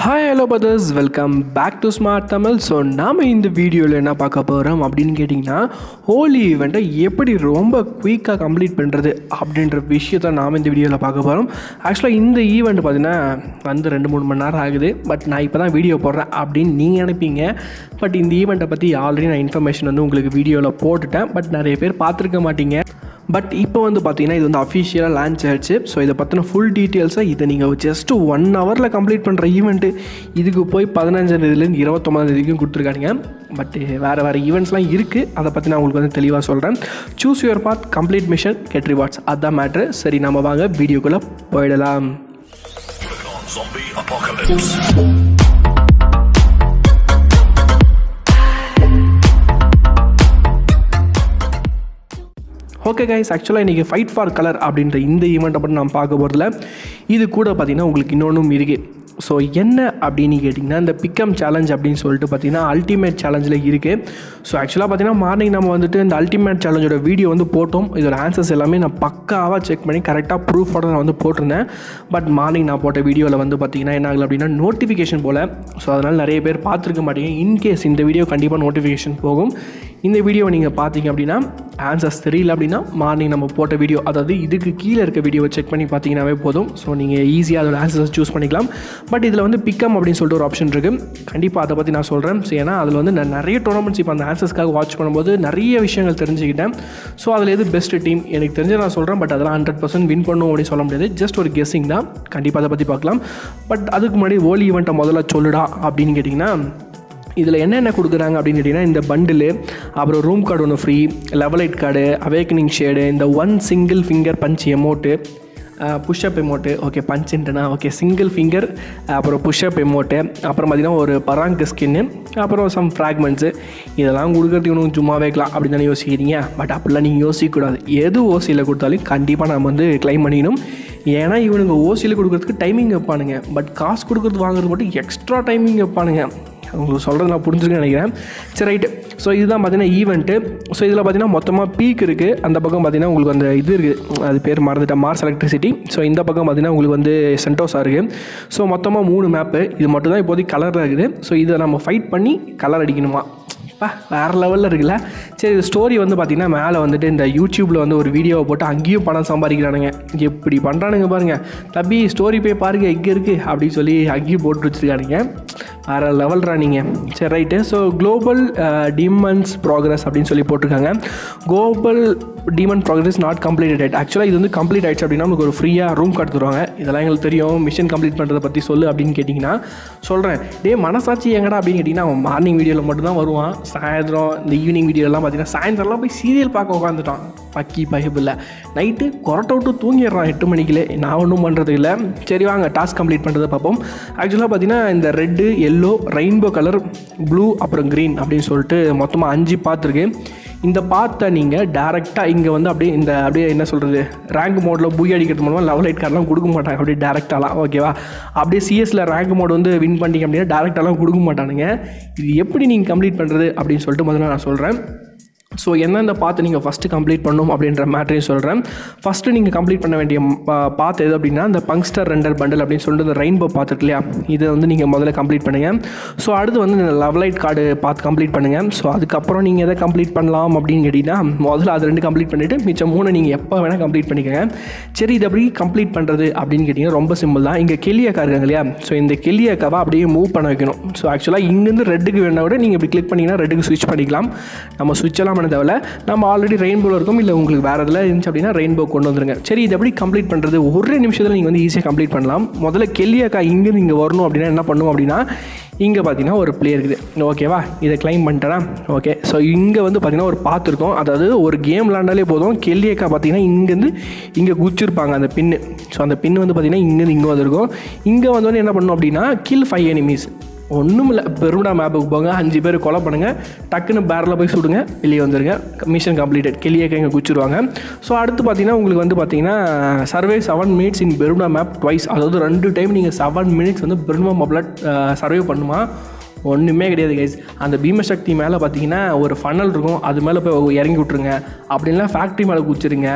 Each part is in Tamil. Hi hello brothers, welcome back to Smart Tamil. So நாம இந்த வீடியோல என்ன பார்க்க போறோம் அப்படினு கேட்டிங்கனா, ஹோலி ஈவென்ட்டை எப்படி ரொம்ப குயிக்கா கம்ப்ளீட் பண்றது அப்படின்ற விஷயத்தை நாம இந்த வீடியோல பார்க்க போறோம். ஆக்சுவலா இந்த ஈவென்ட் பாத்தீனா வந்து 2-3 மணி நேரம் ஆகுது. பட் நான் இப்பதான் வீடியோ போடுறேன் அப்படினு நீங்க நினைப்பீங்க. பட் இந்த ஈவென்ட்டை பத்தி ஆல்ரெடி நான் இன்ஃபர்மேஷன் வந்து உங்களுக்கு வீடியோல போட்டுட்டேன். பட் நிறைய பேர் பார்த்திருக்க மாட்டீங்க. பட் இப்போ வந்து பார்த்தீங்கன்னா இது வந்து அஃபிஷியலாக லான்ச் ஆகிடுச்சு. ஸோ இதை பற்றின ஃபுல் டீட்டெயில்ஸாக இதை நீங்கள் ஜஸ்ட்டு 1 ஹவரில் கம்ப்ளீட் பண்ணுற ஈவெண்ட்டு இதுக்கு போய் 15ஆம் தேதியிலேருந்து 29ஆம் தேதிக்கும் கொடுத்துருக்காங்க. பட் வேறு ஈவெண்ட்ஸ்லாம் இருக்குது, அதை பற்றி நான் உங்களுக்கு வந்து தெளிவாக சொல்கிறேன். Choose your path, complete mission, get rewards, அதுதான் மேட்ரு. சரி, நம்ம வாங்க வீடியோக்குள்ளே போயிடலாம். ஓகே கைஸ், ஆக்சுவலாக இன்றைக்கி ஃபைட் ஃபார் கலர் அப்படின்ற இந்த ஈவெண்ட்டை பற்றி நான் பார்க்க போகிறதில்ல. இது கூட பார்த்திங்கன்னா உங்களுக்கு இன்னொன்றும் இருக்குது. ஸோ என்ன அப்படின்னு கேட்டிங்கன்னா, இந்த பிக்கம் சேலஞ்ச் அப்படின்னு சொல்லிட்டு பார்த்திங்கன்னா அல்டிமேட் சேலஞ்சில் இருக்குது. ஸோ ஆக்சுவலாக பார்த்திங்கன்னா மார்னிங் நம்ம வந்துட்டு இந்த அல்டிமேட் சேலஞ்சோட வீடியோ வந்து போட்டோம். இதோட ஆன்சர்ஸ் எல்லாமே நான் பக்காவாக செக் பண்ணி கரெக்டாக ப்ரூஃபோட நான் வந்து போட்டிருந்தேன். பட் மார்னிங் நான் போட்ட வீடியோவில் வந்து பார்த்திங்கன்னா என்ன ஆகலை அப்படின்னா நோட்டிஃபிகேஷன் போல். ஸோ அதனால் நிறைய பேர் பார்த்துருக்க மாட்டீங்க. இன்கேஸ் இந்த வீடியோ கண்டிப்பாக நோட்டிஃபிகேஷன் போகும். இந்த வீடியோவை நீங்கள் பார்த்தீங்க அப்படின்னா ஆன்சர்ஸ் தெரியல அப்படின்னா மார்னிங் நம்ம போட்ட வீடியோ, அதாவது இதுக்கு கீழே இருக்க வீடியோவை செக் பண்ணி பார்த்தீங்கன்னாவே போதும். ஸோ நீங்கள் ஈஸியாக அதோட ஆன்சர்ஸ் சூஸ் பண்ணிக்கலாம். பட் இதில் வந்து பிக்கம் அப்படின்னு சொல்லிட்டு ஒரு ஆப்ஷன் இருக்குது. கண்டிப்பாக அதை பற்றி நான் சொல்கிறேன். ஸோ ஏன்னா அதில் வந்து நான் நிறைய டோர்னமெண்ட்ஸ் இப்போ அந்த ஆன்சர்ஸ்க்காக வாட்ச் பண்ணும்போது நிறைய விஷயங்கள் தெரிஞ்சுக்கிட்டேன். ஸோ அதில் எது பெஸ்ட் டீம் எனக்கு தெரிஞ்சு நான் சொல்கிறேன். பட் அதெல்லாம் 100% வின் பண்ணும் அப்படின்னு சொல்ல முடியாது. ஜஸ்ட் ஒரு கெஸ்ஸிங் தான். கண்டிப்பாக அதை பற்றி பார்க்கலாம். பட் அதுக்கு முன்னாடி ஹோலி ஈவெண்ட்டை முதல்ல சொல்லுடா அப்படின்னு கேட்டிங்கன்னா, இதில் என்னென்ன கொடுக்குறாங்க அப்படின்னு கேட்டிங்கன்னா, இந்த பண்டில், அப்புறம் ரூம் கார்டு ஒன்று free, level 8 card, awakening shade, இந்த 1 single finger punch emote, push-up emote, okay பஞ்சுன்ட்டுனா ஓகே சிங்கிள் ஃபிங்கர், அப்புறம் புஷ்அப் எமோட்டு, அப்புறம் பார்த்திங்கன்னா ஒரு பராங்கு ஸ்கின்னு, அப்புறம் சம் ஃப்ராக்மெண்ட்ஸு. இதெல்லாம் கொடுக்குறதுக்கு இன்னும் சும்மா வைக்கலாம் அப்படின்னு தானே யோசிக்கிறீங்க. பட் அப்படிலாம் நீங்கள் யோசிக்கக்கூடாது. எது ஓசியில் கொடுத்தாலும் கண்டிப்பாக நம்ம வந்து கிளைம் பண்ணிக்கணும். ஏன்னா இவனுங்க ஓசியில் கொடுக்குறதுக்கு டைமிங் வைப்பானுங்க. பட் காசு கொடுக்குறது வாங்குறது மட்டும் எக்ஸ்ட்ரா டைமிங் வைப்பானுங்க. உங்களுக்கு சொல்கிறது நான் புரிஞ்சுருக்கேன்னு நினைக்கிறேன். சரி ரைட்டு. ஸோ இதுதான் பார்த்திங்கன்னா ஈவெண்ட்டு. ஸோ இதில் பார்த்திங்கன்னா மொத்தமாக பீக் இருக்குது. அந்த பக்கம் பார்த்திங்கன்னா உங்களுக்கு அந்த இது இருக்குது, அது பேர் மறந்துட்டேன், மார்ஸ் எலக்ட்ரிசிட்டி. ஸோ இந்த பக்கம் பார்த்திங்கன்னா உங்களுக்கு வந்து சென்டோஸாக இருக்குது. ஸோ மொத்தமாக 3 மேப்பு. இது மட்டும் தான் இப்போதைக்கு கலரில் இருக்குது. ஸோ இதை நம்ம ஃபைட் பண்ணி கலர் அடிக்கணுமா, வேறு லெவலில் இருக்குல்ல. சரி, இது ஸ்டோரி வந்து பார்த்திங்கன்னா மேலே வந்துட்டு இந்த யூடியூப்பில் வந்து ஒரு வீடியோவை போட்டு அங்கேயும் பணம் சம்பாதிக்கிறானுங்க. எப்படி பண்ணுறானுங்க பாருங்கள். தப்பி ஸ்டோரி போய் பாருங்கள் இங்கே இருக்குது அப்படின்னு சொல்லி அங்கேயும் போட்டு வச்சுருக்கானுங்க. வேறு லெவல் ரானிங்க. சரி right. So global demons progress அப்படின்னு சொல்லி போட்டிருக்காங்க. Global demon progress not completed. ஆக்சுவலாக இது வந்து கம்ப்ளீட் ஆகிடுச்சு அப்படின்னா நமக்கு ஒரு ஃப்ரீயாக ரூம் கார்டு தருவாங்க. இதெல்லாம் எங்களுக்கு தெரியும். மிஷன் கம்ப்ளீட் பண்ணுறதை பற்றி சொல்லு அப்படின்னு கேட்டிங்கன்னா சொல்கிறேன். டே மனசாட்சி எங்கடா அப்படின்னு கேட்டிங்கன்னா, அவன் மார்னிங் வீடியோவில் மட்டும்தான் வருவான். சாயந்தரம் இந்த ஈவினிங் வீடியோலாம் பார்த்திங்கன்னா சாயந்தரம்லாம் போய் சீரியல் பார்க்க உட்காந்துட்டான். பக்கி பயபில்லை. நைட்டு கொரட்டை விட்டு தூங்கிடுறான் 8 மணிக்குள்ளே. நான் ஒன்றும் பண்ணுறது இல்லை. சரி வாங்க டாஸ்க் கம்ப்ளீட் பண்ணுறதை பார்ப்போம். ஆக்சுவலாக பார்த்திங்கன்னா இந்த red, yellow, rainbow colour, blue, அப்புறம் க்ரீன் அப்படின்னு சொல்லிட்டு மொத்தமாக 5 பாத்திருக்கு. இந்த பாத்தை நீங்கள் டேரெக்டாக இங்கே வந்து அப்படியே இந்த அப்படியே என்ன சொல்கிறது, ரேங்க் மோடில் பூய் அடிக்கிறது மூலமாக லெவல் 8 கார்டெலாம் கொடுக்க மாட்டாங்க. அப்படியே டேரெக்டாலாம் ஓகேவா. அப்படியே சிஎஸில் ரேங்க் மோட் வந்து வின் பண்ணிங்க அப்படின்னா டேரெக்டாலாம் கொடுக்க மாட்டானுங்க. இது எப்படி நீங்கள் கம்ப்ளீட் பண்ணுறது அப்படின்னு சொல்லிட்டு முதல்ல நான் சொல்கிறேன். ஸோ எந்தெந்த பாத்து நீங்கள் ஃபஸ்ட்டு கம்ப்ளீட் பண்ணணும் அப்படின்ற மேட்டரையும் சொல்கிறேன். ஃபஸ்ட்டு நீங்கள் கம்ப்ளீட் பண்ண வேண்டிய பாத்து எது அப்படின்னா, இந்த பங்ஸ்டர் ரெண்டர் பண்டல் அப்படின்னு சொல்லிட்டு இந்த ரெயின்போ பார்த்துருக்கு இல்லையா, இதை வந்து நீங்கள் முதல்ல கம்ப்ளீட் பண்ணுங்கள். ஸோ அடுத்து வந்து இந்த லெவலைட் கார்டு பார்த்து கம்ப்ளீட் பண்ணுங்கள். ஸோ அதுக்கப்புறம் நீங்கள் எதை கம்ப்ளீட் பண்ணலாம் அப்படின்னு கேட்டிங்கன்னா, முதல்ல அது 2 கம்ப்ளீட் பண்ணிவிட்டு மிச்சம் 3 நீங்கள் எப்போ வேணால் கம்ப்ளீட் பண்ணிக்கோங்க. சரி, இது அப்படி கம்ப்ளீட் பண்ணுறது அப்படின்னு கேட்டிங்கன்னா ரொம்ப சிம்பிள் தான். இங்கே கெளியக்கா இருக்காங்க இல்லையா, ஸோ இந்த கெளியக்காவை அப்படியே மூவ் பண்ண வைக்கணும். ஸோ ஆக்சுவலாக இங்கேருந்து ரெட்டுக்கு வேணால் கூட நீங்கள் இப்படி கிளிக் பண்ணிங்கன்னா ரெட்டுக்கு ஸ்விட்ச் பண்ணிக்கலாம். நம்ம ஸ்விட்செல்லாம் தேவை, நம்ம ஆல்ரெடி ரெயின்போவில் இருக்கும். இல்லை உங்களுக்கு வேறு எதில் இருந்துச்சு அப்படின்னா ரெயின்போ கொண்டு வந்துருங்க. சரி, இது எப்படி கம்ப்ளீட் பண்ணுறது, ஒரே நிமிஷத்தில் நீங்கள் வந்து ஈஸியாக கம்ப்ளீட் பண்ணலாம். முதல்ல கெளியக்கா இங்கேருந்து இங்கே வரணும் அப்படின்னா என்ன பண்ணுவோம் அப்படின்னா, இங்கே பார்த்தீங்கன்னா ஒரு பிளே இருக்குது ஓகேவா. இதை கிளைம் பண்ணிட்டேன்னா ஓகே. ஸோ இங்கே வந்து பார்த்திங்கன்னா ஒரு பார்த்துருக்கோம், அதாவது ஒரு கேம் விளாண்டாலே போதும் கெளியக்கா பார்த்திங்கன்னா இங்கேருந்து இங்கே குச்சிருப்பாங்க அந்த பின்னு. ஸோ அந்த பின்னு வந்து பார்த்திங்கன்னா இங்கேருந்து இங்கே வந்துருக்கும். இங்கே வந்தோடனே என்ன பண்ணணும் அப்படின்னா, கில் 5 எனிமீஸ். ஒன்றும் இல்லை, பெருமிடா மேப்புக்கு போங்க, 5 பேர் கொலை பண்ணுங்கள், டக்குன்னு பேரில் போய் சுடுங்க, வெளியே வந்துடுங்க. Mission completed. கெளியக்கா இங்கே குச்சிடுவாங்க. ஸோ அடுத்து பார்த்திங்கன்னா உங்களுக்கு வந்து பார்த்திங்கன்னா survey 7 minutes in Bermuda map twice. அதாவது 2 டைம் நீங்கள் 7 மினிட்ஸ் வந்து பெருமிடா மேப்பில் சர்வே பண்ணுமா. ஒன்றுமே கிடையாது கைஸ். அந்த பீமசக்தி மேலே பார்த்தீங்கன்னா ஒரு ஃபனல் இருக்கும், அது மேலே போய் இறங்கி விட்ருங்க. அப்படின்னா ஃபேக்ட்ரி மேலே குச்சிருங்க,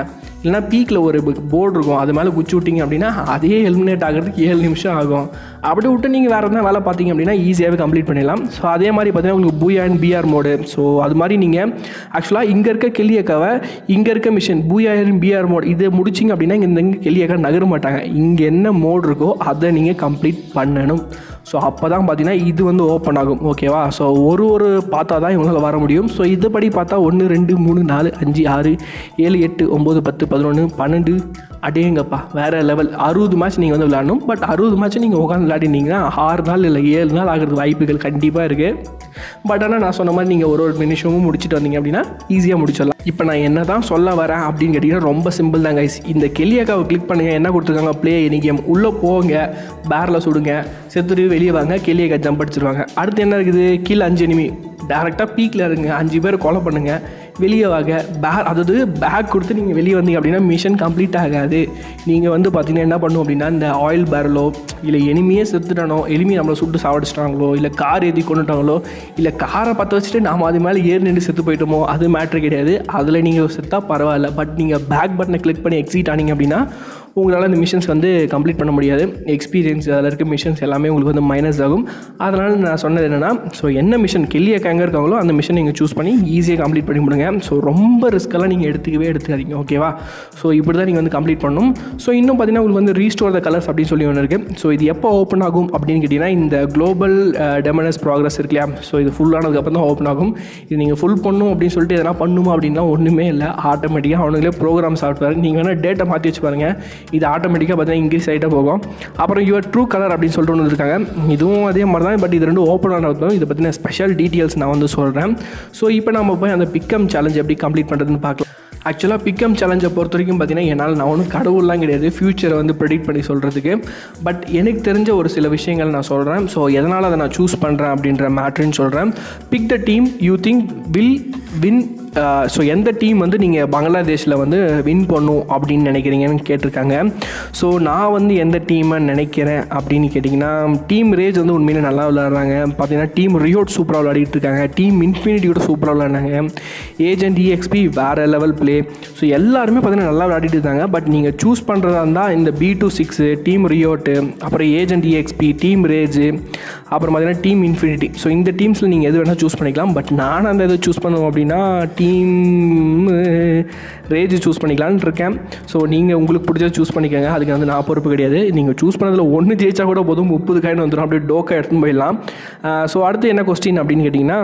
இல்லைனா பீக்கில் ஒரு போர்டு இருக்கும் அது மேலே குச்சி விட்டிங்க அப்படின்னா அதே எலிமினேட் ஆகிறதுக்கு 7 நிமிஷம் ஆகும். அப்படி விட்டு நீங்கள் வேறு எதுனா வேலை பார்த்தீங்க அப்படின்னா ஈஸியாகவே கம்ப்ளீட் பண்ணிடலாம். ஸோ அதே மாதிரி பார்த்தீங்கன்னா உங்களுக்கு பூயா அண்ட் பிஆர் மோடு. ஸோ அது மாதிரி நீங்கள் ஆக்சுவலாக இங்கே இருக்க கெல்லியக்காவை இங்கே இருக்க மிஷின் பூயா அண்ட் பிஆர் மோடு இதை முடிச்சிங்க அப்படின்னா இங்கே இங்கே கெல்லியக்கா நகர மாட்டாங்க. இங்கே என்ன மோடு இருக்கோ அதை நீங்கள் கம்ப்ளீட் பண்ணணும். ஸோ அப்போ தான் பார்த்தீங்கன்னா இது வந்து ஓப்பன் ஆகும், ஓகேவா? ஸோ ஒரு பார்த்தா தான் இவங்களால் வர முடியும். ஸோ இதுபடி பார்த்தா 1, 2, 3, 4, 5, 6, 7, 8, 9, 10, 11, 12, அடேங்கப்பா வேறு லெவல். 60 மேட்ச் நீங்கள் வந்து விளாடணும். பட் 60 மேட்ச் நீங்கள் உட்காந்து விளையாடினீங்கன்னா 6 நாள் இல்லை 7 நாள் ஆகிறது வாய்ப்புகள் கண்டிப்பாக இருக்குது. பட் ஆனால் நான் சொன்ன மாதிரி நீங்கள் ஒரு நிமிஷமும் முடிச்சுட்டு வந்தீங்க அப்படின்னா ஈஸியாக முடிச்சிடலாம். இப்போ நான் என்ன தான் சொல்ல வரேன் அப்படின்னு கேட்டிங்கன்னா ரொம்ப சிம்பிள் தான் கைஸ். இந்த கெல்லியக்காவை கிளிக் பண்ணுங்கள், என்ன கொடுத்துருக்காங்க ப்ளே எனி கேம், உள்ளே போங்க, பேரில் சுடுங்க, செத்துட்டு வெளியே வாங்க, கெல்லியக்கா ஜம்ப் அடிச்சிருவாங்க. அடுத்து என்ன இருக்குது, கீழே 5 எனிமி, டேரெக்டாக பீக்கில் இருங்க, 5 பேர் கொலை பண்ணுங்கள், வெளியே வாங்க, பேக் அதாவது பேக் கொடுத்து நீங்கள் வெளியே வந்தீங்க அப்படின்னா மிஷன் கம்ப்ளீட் ஆகாது. நீங்கள் வந்து பார்த்தீங்கன்னா என்ன பண்ணும் அப்படின்னா இந்த ஆயில் பேரலோ இல்லை எனிமையே செத்துட்டானோ, எனிமையை நம்மளை சுட்டு சாவடிச்சிட்டாங்களோ, இல்லை கார் ஏற்றி கொண்டுட்டாங்களோ, இல்லை காரை பற்ற வச்சுட்டு நாம் அது மேலே ஏறி நின்று செத்து போயிட்டோமோ, அது மேட்ரு கிடையாது. அதில் நீங்கள் செத்தா பரவாயில்ல. பட் நீங்கள் பேக் பட்டனை கிளிக் பண்ணி எக்ஸிட் ஆனீங்க அப்படின்னா உங்களால் இந்த மிஷன்ஸ் வந்து கம்ப்ளீட் பண்ண முடியாது. எக்ஸ்பீரியன்ஸ் அதில் இருக்க மிஷன்ஸ் எல்லாமே உங்களுக்கு வந்து மைனஸ் ஆகும். அதனால் நான் சொன்னது என்னென்னா, ஸோ என்ன மிஷன் கெல்லியக்கா எங்கே இருக்காங்களோ அந்த மிஷன் நீங்கள் சூஸ் பண்ணி ஈஸியாக கம்ப்ளீட் பண்ணி முடியுங்க. ஸோ ரொம்ப ரிஸ்க்கெல்லாம் நீங்கள் எடுத்துக்காதீங்க, ஓகேவா? ஸோ இப்படி தான் நீங்கள் வந்து கம்ப்ளீட் பண்ணணும். ஸோ இன்னும் பார்த்தீங்கன்னா உங்களுக்கு வந்து ரீஸ்டோர் த கலர்ஸ் அப்படின்னு சொல்லி ஒன்று இருக்குது. ஸோ இது எப்போ ஓப்பன் ஆகும் அப்படின்னு கேட்டிங்கன்னா இந்த குளோபல் டெமனஸ் ப்ராக்ரஸ் இருக்கு இல்லையா, ஸோ இது ஃபுல்லானதுக்கப்புறம் தான் ஓப்பன் ஆகும். இது நீங்கள் ஃபுல் பண்ணணும் அப்படின்னு சொல்லிட்டு எதனா பண்ணுமா அப்படின்னா ஒன்றுமே இல்லை. ஆட்டோமேட்டிக்காக அவனுங்களே ப்ரோக்ராம் சாஃப்ட்வேர், நீங்கள் வேணால் டேட்டை மாற்றி வச்சு பாருங்கள், இது ஆட்டோமேட்டிக்காக பார்த்தீங்கன்னா இன்க்ரீஸ் ஆகிட்டே போகும். அப்புறம் யுவர் ட்ரூ கலர் அப்படின்னு சொல்லிட்டு ஒன்று இருக்காங்க, இதுவும் அதே மாதிரி தான். பட் இது ரெண்டும் ஓப்பன் ஆனதும் இதை பற்றின ஸ்பெஷல் டீட்டெயில்ஸ் நான் வந்து சொல்கிறேன். ஸோ இப்போ நம்ம போய் அந்த பிக்கம் சேலஞ்ச் எப்படி கம்ப்ளீட் பண்ணுறதுன்னு பார்க்கலாம். ஆக்சுவலாக பிக்கம் சேலஞ்சை பொறுத்த வரைக்கும் பார்த்தீங்கன்னா என்னால் நான் ஒன்றும் கடவுள்லாம் கிடையாது ஃப்யூச்சரை வந்து ப்ரெடிக்ட் பண்ணி சொல்கிறதுக்கு. பட் எனக்கு தெரிஞ்ச ஒரு சில விஷயங்கள் நான் சொல்கிறேன். ஸோ எதனால் அதை நான் சூஸ் பண்ணுறேன் அப்படின்ற மேட்ருன்னு சொல்கிறேன். Pick the team you think will win. So எந்த டீம் வந்து நீங்கள் பங்களாதேஷில் வந்து வின் பண்ணும் அப்படின்னு நினைக்கிறீங்கன்னு கேட்டிருக்காங்க. ஸோ நான் வந்து எந்த டீமை நினைக்கிறேன் அப்படின்னு கேட்டிங்கன்னா, டீம் ரேஜ் வந்து உண்மையிலே நல்லா விளையாடுறாங்க பார்த்தீங்கன்னா, டீம் ரியோட் சூப்பராக விளையாடிட்டு இருக்காங்க, டீம் இன்ஃபினிட்டியோட சூப்பராக விளையாடுறாங்க, ஏஜென்ட் EXP வேறு லெவல் ப்ளே. ஸோ எல்லாருமே பார்த்தீங்கன்னா நல்லா விளையாடிட்டு இருக்காங்க. பட் நீங்கள் சூஸ் பண்ணுறதா இருந்தால் இந்த B26, டீம் ரியோட்டு, அப்புறம் ஏஜென்ட் EXP, டீம் ரேஜு, அப்புறம் பார்த்தீங்கன்னா டீம் இன்ஃபினிட்டி. ஸோ இந்த டீம்ஸில் நீங்கள் எது வேணால் சூஸ் பண்ணிக்கலாம். பட் நான் அந்த எது சூஸ் பண்ணுவோம் அப்படின்னா டீம் ரேஜ் சூஸ் பண்ணிக்கலான்னு இருக்கேன். ஸோ நீங்கள் உங்களுக்கு பிடிச்சதை சூஸ் பண்ணிக்கோங்க, அதுக்கு வந்து நான் பொறுப்பு கிடையாது. நீங்கள் சூஸ் பண்ணதில் ஒன்று ஜெயிச்சா கூட போதும், 30 காயின் வந்துடும், அப்படியே டோக்கா எடுத்துன்னு போயிடலாம். ஸோ அடுத்து என்ன கொஸ்டின் அப்படின்னு கேட்டிங்கன்னா,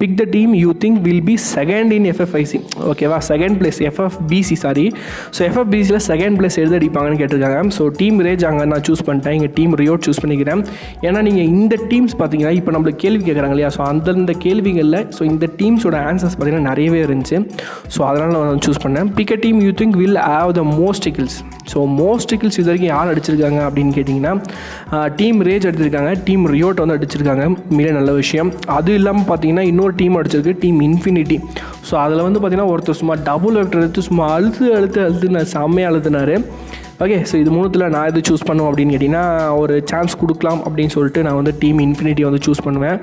pick the team you think will be second in FFIC, ஓகேவா? Second place FFBC sorry. So FFBCயில் செகண்ட் பிளேஸ் எது அடிப்பாங்கன்னு கேட்டிருக்காங்க. ஸோ டீம் ரேஜ் அங்கே நான் சூஸ் பண்ணிட்டேன், இங்கே டீம் ரியோட் சூஸ் பண்ணிக்கிறேன். ஏன்னா நீங்கள் இந்த டீம்ஸ் பார்த்தீங்கன்னா இப்போ நம்மளுக்கு கேள்வி கேட்குறாங்க இல்லையா, ஸோ அந்தந்த கேள்விகளில் ஸோ இந்த டீம்ஸோட ஆன்சர்ஸ் பார்த்தீங்கன்னா நிறையவே இருந்துச்சு. ஸோ அதனால் நான் சூஸ் பண்ணேன். Pick a team you think will have the most kills. So most kills இது வரைக்கும் யார் அடிச்சிருக்காங்க அப்படின்னு கேட்டிங்கன்னா, டீம் ரேஜ் அடிச்சிருக்காங்க, டீம் ரியோட் வந்து அடிச்சிருக்காங்க, மிக நல்ல விஷயம். அது இல்லாமல் பார்த்தீங்கன்னா இன்னொரு டீம் அடிச்சிருக்கு, டீம் இன்ஃபினிட்டி. ஸோ அதில் வந்து பார்த்தீங்கன்னா ஒருத்தர் சும்மா டபுள் வெக்டர் எடுத்து சும்மா அழுத்து செம்மையாக அழுத்துனார். ஓகே, ஸோ இது மூணுத்தில் நான் எது சூஸ் பண்ணுவோம் அப்படின்னு கேட்டிங்கன்னா, ஒரு சான்ஸ் கொடுக்கலாம் அப்படின்னு சொல்லிட்டு நான் வந்து டீம் இன்ஃபினிட்டியை வந்து சூஸ் பண்ணுவேன்.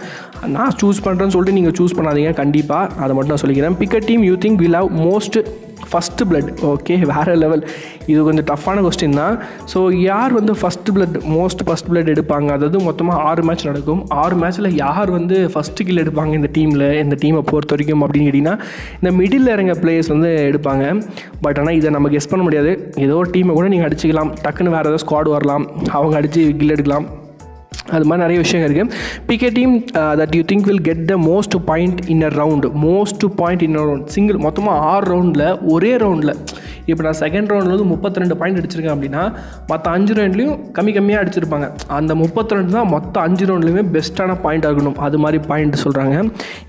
நான் சூஸ் பண்ணுறேன்னு சொல்லிட்டு நீங்கள் சூஸ் பண்ணாதீங்க கண்டிப்பாக, அதை மட்டும் நான் சொல்லிக்கிறேன். Pick a team you think will have most first blood, okay வேறு லெவல். இது கொஞ்சம் டஃப்பான கொஸ்டின் தான். ஸோ யார் வந்து ஃபஸ்ட் பிளட் எடுப்பாங்க, அதாவது மொத்தமாக 6 மேட்ச் நடக்கும். 6 மேட்ச்சில் யார் வந்து ஃபஸ்ட்டு கில் எடுப்பாங்க இந்த டீமில், இந்த டீமை பொறுத்த வரைக்கும் அப்படின்னு கேட்டிங்கன்னா இந்த மிடில் இறங்க பிளேயர்ஸ் வந்து எடுப்பாங்க. பட் ஆனால் இதை நம்ம கெஸ் பண்ண முடியாது. ஏதோ ஒரு டீமை கூட நீங்கள் அடிச்சிக்கலாம், டக்குன்னு வேறு ஏதாவது ஸ்குவாட் வரலாம், அவங்க அடித்து கில் எடுக்கலாம், அது மாதிரி நிறைய விஷயம் இருக்குது. Pick a team that you think will get the most point in a round. Most point in a round single, மொத்தமாக 6 ரவுண்டில் ஒரே ரவுண்டில். இப்போ நான் செகண்ட் ரவுண்டில் வந்து 32 பாயிண்ட் அடிச்சிருக்கேன் அப்படின்னா மற்ற 5 ரவுண்ட்லேயும் கம்மியாக அடிச்சிருப்பாங்க. அந்த 32 தான் மொத்த 5 ரவுண்ட்லேயுமே பெஸ்ட்டான பாயிண்ட் ஆகணும், அது மாதிரி பாயிண்ட் சொல்கிறாங்க.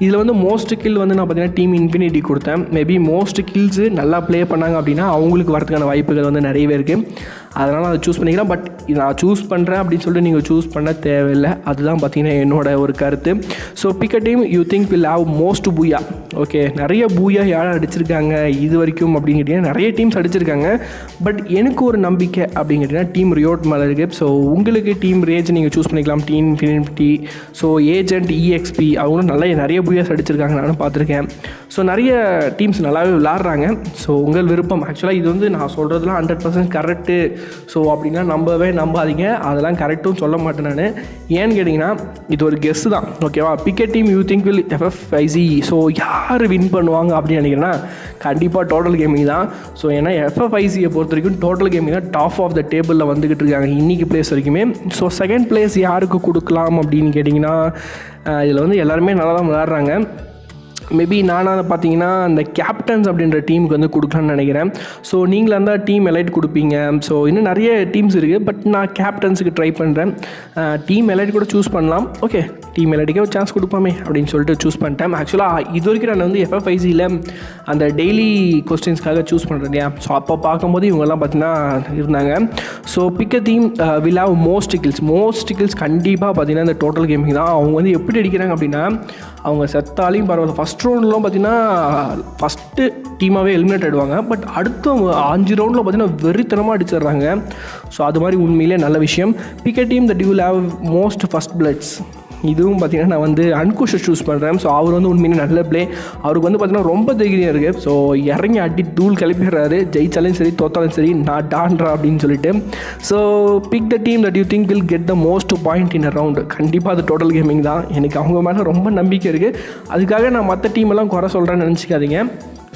இதில் வந்து மோஸ்ட் கில் வந்து நான் பார்த்தீங்கன்னா டீம் இன்ஃபினிட்டி கொடுத்தேன். மேபி மோஸ்ட் கில்ஸு நல்லா ப்ளே பண்ணாங்க அப்படின்னா அவங்களுக்கு வரதுக்கான வாய்ப்புகள் வந்து நிறையவே இருக்குது. அதனால் அதை சூஸ் பண்ணிக்கிறேன். பட் நான் சூஸ் பண்ணுறேன் அப்படின்னு சொல்லிட்டு நீங்கள் சூஸ் பண்ண தேவையில்லை. அதுதான் பார்த்தீங்கன்னா என்னோட ஒரு கருத்து. So pick a team you think will have most பூயா. ஓகே, நிறைய பூயா யார் அடிச்சிருக்காங்க இது வரைக்கும் அப்படின்னு கேட்டிங்கன்னா நிறைய டீம்ஸ் அடிச்சிருக்காங்க. பட் எனக்கு ஒரு நம்பிக்கை அப்படின்னு கேட்டிங்கன்னா டீம் ரியோட் மேலே இருக்குது. ஸோ உங்களுக்கு டீம் ரேஜ் நீங்கள் சூஸ் பண்ணிக்கலாம், team infinity, so agent EXP, அவங்களும் நிறைய பூயாஸ் அடிச்சிருக்காங்க, நானும் பார்த்துருக்கேன். ஸோ நிறைய டீம்ஸ் நல்லாவே விளாட்றாங்க. ஸோ உங்கள் விருப்பம். ஆக்சுவலாக இது நான் சொல்கிறதுலாம் 100% கரெக்டு ஸோ அப்படின்னா நம்பாதீங்க. அதெல்லாம் கரெக்டும் சொல்ல மாட்டேன் நான். ஏன்னு கேட்டிங்கன்னா இது ஒரு கெஸ்ட் தான். ஓகேவா, pick a team you think will FFIC. So யார் வின் பண்ணுவாங்க அப்படின்னு நினைக்கிறேன்னா கண்டிப்பாக டோட்டல் கேமிங் தான். ஸோ ஏன்னா எஃப்எஃப்ஐசியை பொறுத்த வரைக்கும் டோட்டல் கேமிங் தான் டாப் ஆஃப் த டேபிளில் வந்துக்கிட்டு இருக்காங்க இன்றைக்கி பிளேஸ் வரைக்குமே. ஸோ செகண்ட் பிளேஸ் யாருக்கு கொடுக்கலாம் அப்படின்னு கேட்டிங்கன்னா இதில் எல்லாருமே நல்லா தான் விளையாடுறாங்க. மேபி நானாக பார்த்தீங்கன்னா அந்த கேப்டன்ஸ் அப்படின்ற டீமுக்கு கொடுக்கலான்னு நினைக்கிறேன். ஸோ நீங்களாக இருந்தால் டீம் எலைட் கொடுப்பீங்க. ஸோ இன்னும் நிறைய டீம்ஸ் இருக்குது. பட் நான் கேப்டன்ஸுக்கு ட்ரை பண்ணுறேன். டீம் எலைட் கூட சூஸ் பண்ணலாம். ஓகே, டீம் எலைட்டுக்கே ஒரு சான்ஸ் கொடுப்போமே அப்படின்னு சொல்லிட்டு சூஸ் பண்ணிட்டேன். ஆக்சுவலாக இது வரைக்கும் நான் எஃப்எஃப்ஐசியில் அந்த டெய்லி கொஸ்டின்ஸ்க்காக சூஸ் பண்ணுறேன் இல்லையா. ஸோ அப்போ பார்க்கும்போது இவங்கெல்லாம் பார்த்தீங்கன்னா இருந்தாங்க. So pick a team will have most kills. Most kills கண்டிப்பாக பார்த்தீங்கன்னா இந்த டோட்டல் கேமிங் தான். அவங்க எப்படி அடிக்கிறாங்க அப்படின்னா அவங்க செத்தாலையும் பரவாயில்ல. ஃபஸ்ட் ரவுண்ட்லாம் பார்த்தீங்கன்னா ஃபஸ்ட்டு டீமாகவே எலிமினேட் ஆகிடுவாங்க. பட் அடுத்த 5 ரவுண்டில் பார்த்தீங்கன்னா வெறித்தனமாக அடிச்சிடுறாங்க. ஸோ அது மாதிரி உண்மையிலே நல்ல விஷயம். Pick a team that you will have most first bloods. இதுவும் பார்த்தீங்கன்னா நான் அன்குஷை சூஸ் பண்ணுறேன். ஸோ அவர் உண்மையிலே நல்ல பிளே. அவருக்கு பார்த்தீங்கன்னா ரொம்ப தைரியம் இருக்குது. ஸோ இறங்கி அடி தூள் கிளப்பிடுறாரு. ஜெயித்தாலும் சரி தோத்தாலும் சரி நான் டான்றா அப்படின்னு சொல்லிட்டு. So pick the team that you think will get the most point in a round. கண்டிப்பாக அது டோட்டல் கேமிங் தான். எனக்கு அவங்க மேலே ரொம்ப நம்பிக்கை இருக்குது. அதுக்காக நான் மற்ற டீமெல்லாம் குறை சொல்கிறேன்னு நினச்சிக்காதீங்க.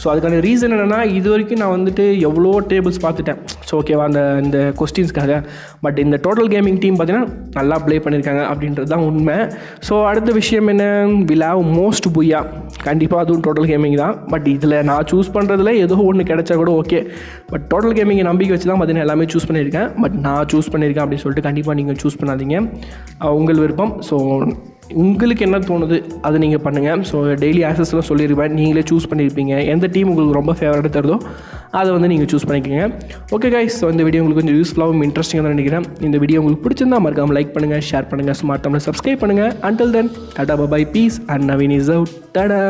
ஸோ அதுக்கான ரீசன் என்னென்னா இது வரைக்கும் நான் எவ்வளோ டேபிள்ஸ் பார்த்துட்டேன். ஸோ ஓகேவா இந்த கொஸ்டின்ஸ்க்காக. பட் இந்த டோட்டல் கேமிங் டீம் பார்த்தீங்கன்னா நல்லா ப்ளே பண்ணியிருக்காங்க அப்படின்றது தான் உண்மை. ஸோ அடுத்த விஷயம் என்ன, வில் ஹாவ் மோஸ்ட் பூயா. கண்டிப்பாக அதுவும் டோட்டல் கேமிங் தான். பட் இதில் நான் சூஸ் பண்ணுறதுல ஏதோ ஒன்று கிடைச்சா கூட ஓகே. பட் டோட்டல் கேமிங்கை நம்பிக்கை வச்சு தான் பார்த்தீங்கன்னா எல்லாமே சூஸ் பண்ணியிருக்கேன். பட் நான் சூஸ் பண்ணியிருக்கேன் அப்படின்னு சொல்லிட்டு கண்டிப்பாக நீங்கள் சூஸ் பண்ணாதீங்க. உங்கள் விருப்பம். ஸோ உங்களுக்கு என்ன தோணுது அதை நீங்கள் பண்ணுங்கள். ஸோ டெய்லி ஆக்சஸ்லாம் சொல்லியிருப்பேன். நீங்களே சூஸ் பண்ணியிருப்பீங்க. எந்த டீம் உங்களுக்கு ரொம்ப ஃபேவரட்டாக தருதோ அதை நீங்கள் சூஸ் பண்ணிக்கோங்க. ஓகே கைஸ், ஸோ இந்த வீடியோ உங்களுக்கு கொஞ்சம் யூஸ்ஃபுல்லாகவும் இன்ட்ரெஸ்டிங்காக தான் நினைக்கிறேன். இந்த வீடியோ உங்களுக்கு பிடிச்சிருந்தா மறக்காமல் லைக் பண்ணுங்கள், ஷேர் பண்ணுங்கள், ஸ்மார்ட் தமிழ் சப்ஸ்கிரைப் பண்ணுங்கள். Until then tata bye peace and Naveen is out. Tata.